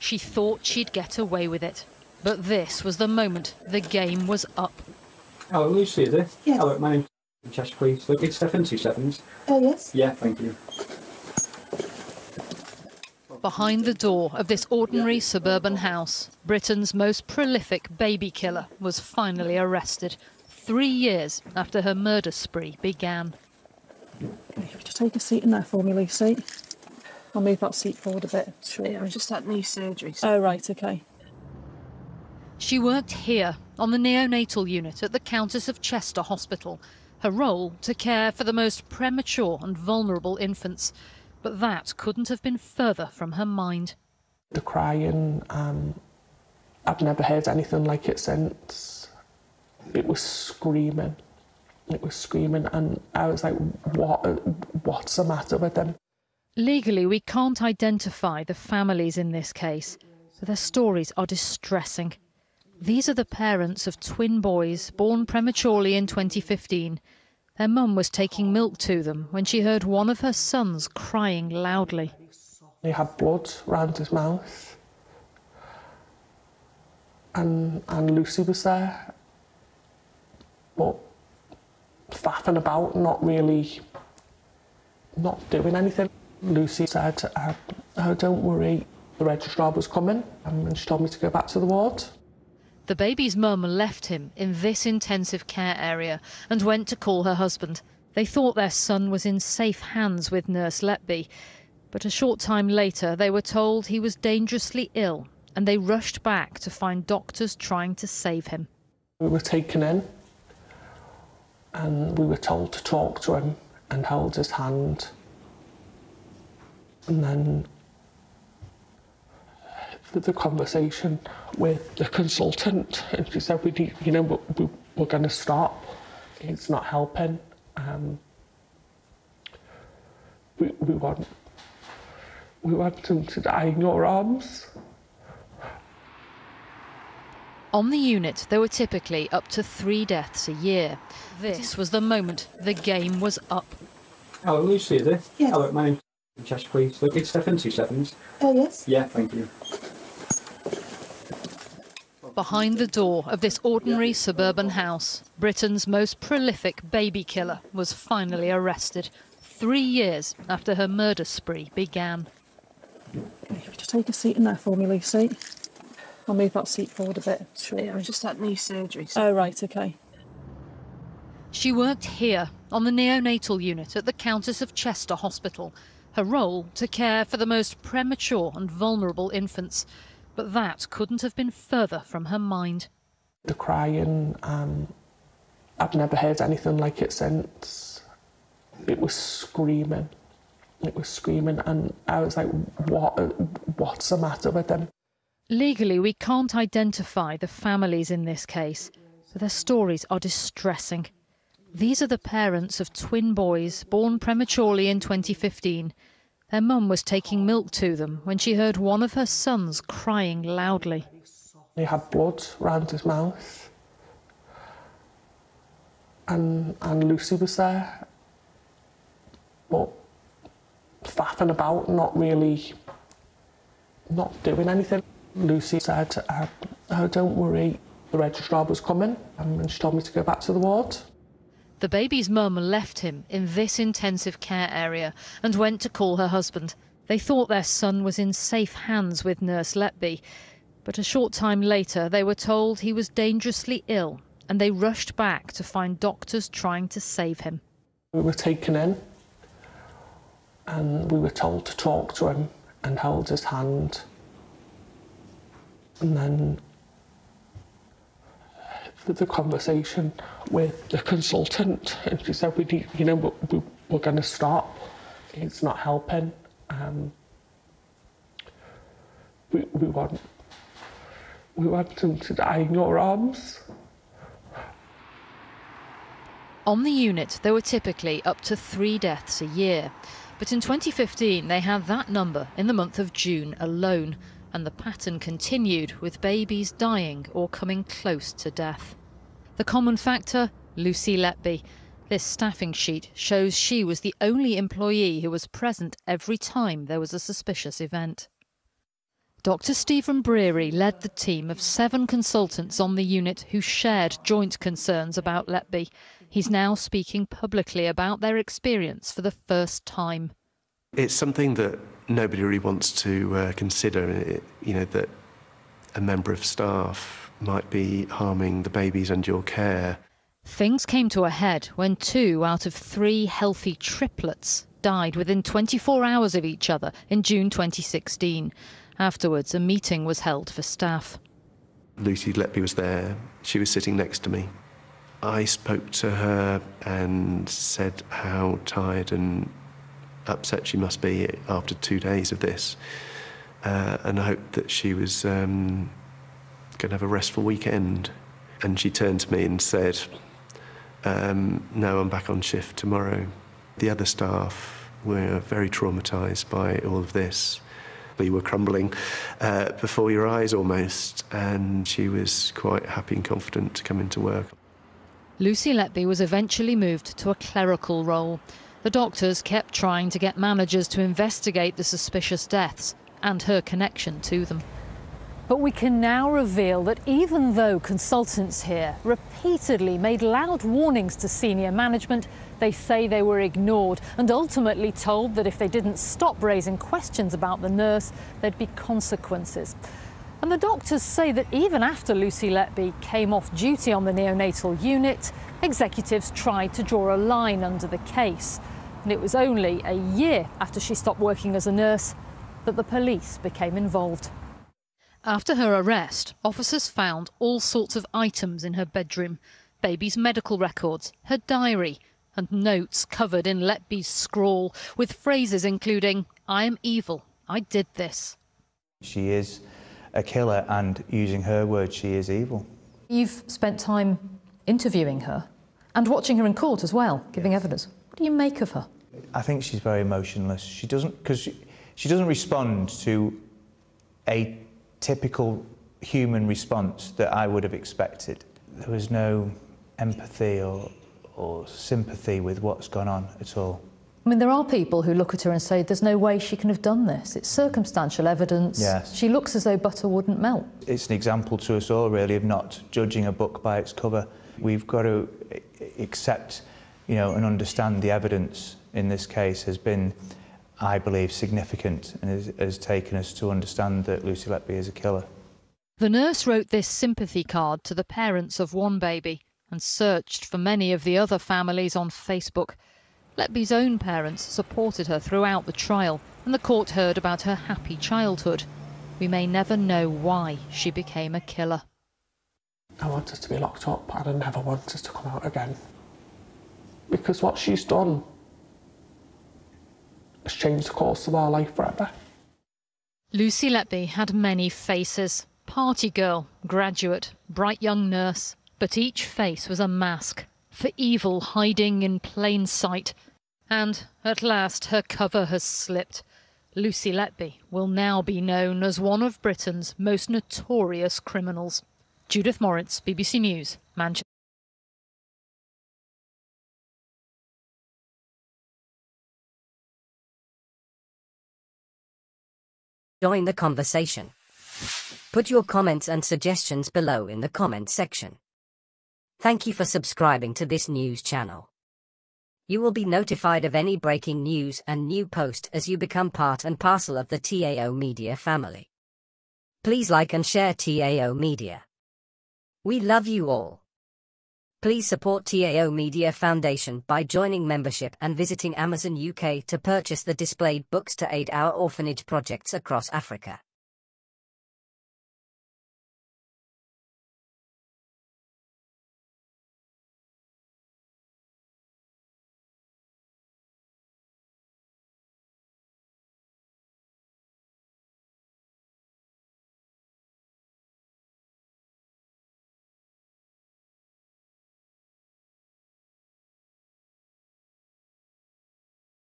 She thought she'd get away with it. But this was the moment the game was up. Hello, Lucy, is it? Yes. Hello, my name's Chester, please. Look, it's Stephen, 2 seconds. Oh, yes? Yeah, thank you. Behind the door of this ordinary suburban house, Britain's most prolific baby killer was finally arrested, 3 years after her murder spree began. Could you take a seat in there for me, Lucy? I'll move that seat forward a bit. Sure. Yeah, I just had knee surgery. So. Oh, right, OK. She worked here, on the neonatal unit at the Countess of Chester Hospital. Her role to care for the most premature and vulnerable infants. But that couldn't have been further from her mind. The crying, I've never heard anything like it since. It was screaming. It was screaming, and I was like, what's the matter with them? Legally, we can't identify the families in this case, but their stories are distressing. These are the parents of twin boys born prematurely in 2015. Their mum was taking milk to them when she heard one of her sons crying loudly. He had blood round his mouth, and Lucy was there, but faffing about, not doing anything. Lucy said, "Oh, don't worry, the registrar was coming," and she told me to go back to the ward. The baby's mum left him in this intensive care area and went to call her husband. They thought their son was in safe hands with Nurse Letby, but a short time later they were told he was dangerously ill, and they rushed back to find doctors trying to save him. We were taken in and we were told to talk to him and hold his hand. And then the conversation with the consultant, and she said, "We need, you know, we're going to stop. It's not helping. We want him to die in your arms." On the unit, there were typically up to 3 deaths a year. This was the moment the game was up. Hello, Lucy, is it? Yes. Hello, my name's Chester, please. Look, it's Stephen, 2 seconds. Oh, yes? Yeah, thank you. Behind the door of this ordinary suburban house, Britain's most prolific baby killer was finally arrested, 3 years after her murder spree began. Could you take a seat in there for me, Lucy? I'll move that seat forward a bit. Sure. Yeah, I just had knee surgery. So. Oh, right, OK. She worked here, on the neonatal unit at the Countess of Chester Hospital. Her role to care for the most premature and vulnerable infants. But that couldn't have been further from her mind. The crying, I've never heard anything like it since. It was screaming. It was screaming, and I was like, what's the matter with them? Legally, we can't identify the families in this case, but their stories are distressing. These are the parents of twin boys born prematurely in 2015. Their mum was taking milk to them when she heard one of her sons crying loudly. He had blood round his mouth, and Lucy was there, but faffing about, not doing anything. Lucy said, "Oh, don't worry, the registrar was coming," and she told me to go back to the ward. The baby's mum left him in this intensive care area and went to call her husband. They thought their son was in safe hands with Nurse Letby, but a short time later they were told he was dangerously ill, and they rushed back to find doctors trying to save him. We were taken in and we were told to talk to him and hold his hand. And then the conversation with the consultant, and she said, "We need, you know, we're going to stop. It's not helping. We want him to die in your arms." On the unit, there were typically up to 3 deaths a year, but in 2015 they had that number in the month of June alone, and the pattern continued with babies dying or coming close to death. The common factor, Lucy Letby. This staffing sheet shows she was the only employee who was present every time there was a suspicious event. Dr. Stephen Breary led the team of 7 consultants on the unit who shared joint concerns about Letby. He's now speaking publicly about their experience for the first time. It's something that nobody really wants to consider, you know, that a member of staff might be harming the babies under your care. Things came to a head when 2 out of 3 healthy triplets died within 24 hours of each other in June 2016. Afterwards, a meeting was held for staff. Lucy Letby was there. She was sitting next to me. I spoke to her and said how tired and upset she must be after 2 days of this, and I hoped that she was going to have a restful weekend. And she turned to me and said, no, I'm back on shift tomorrow. The other staff were very traumatised by all of this. You were crumbling before your eyes almost, and she was quite happy and confident to come into work. Lucy Letby was eventually moved to a clerical role. The doctors kept trying to get managers to investigate the suspicious deaths and her connection to them. But we can now reveal that even though consultants here repeatedly made loud warnings to senior management, they say they were ignored and ultimately told that if they didn't stop raising questions about the nurse, there'd be consequences. And the doctors say that even after Lucy Letby came off duty on the neonatal unit, executives tried to draw a line under the case. And it was only a year after she stopped working as a nurse that the police became involved. After her arrest, officers found all sorts of items in her bedroom, baby's medical records, her diary, and notes covered in Letby's scrawl, with phrases including, "I am evil, I did this." She is a killer, and using her words, she is evil. You've spent time interviewing her and watching her in court as well, giving evidence. What do you make of her? I think she's very emotionless. She doesn't, because she doesn't respond to a typical human response that I would have expected. There was no empathy or sympathy with what's gone on at all. I mean, there are people who look at her and say there's no way she can have done this. It's circumstantial evidence. Yes. She looks as though butter wouldn't melt. It's an example to us all, really, of not judging a book by its cover. We've got to accept, you know, and understand the evidence in this case has been, I believe, significant, and has taken us to understand that Lucy Letby is a killer. The nurse wrote this sympathy card to the parents of one baby and searched for many of the other families on Facebook. Letby's own parents supported her throughout the trial, and the court heard about her happy childhood. We may never know why she became a killer. I want us to be locked up, but I never want us to come out again. Because what she's done has changed the course of our life forever. Lucy Letby had many faces. Party girl, graduate, bright young nurse. But each face was a mask for evil hiding in plain sight. And at last her cover has slipped. Lucy Letby will now be known as one of Britain's most notorious criminals. Judith Moritz, BBC News, Manchester. Join the conversation. Put your comments and suggestions below in the comment section. Thank you for subscribing to this news channel. You will be notified of any breaking news and new post as you become part and parcel of the TAO Media family. Please like and share TAO Media. We love you all. Please support TAO Media Foundation by joining membership and visiting Amazon UK to purchase the displayed books to aid our orphanage projects across Africa.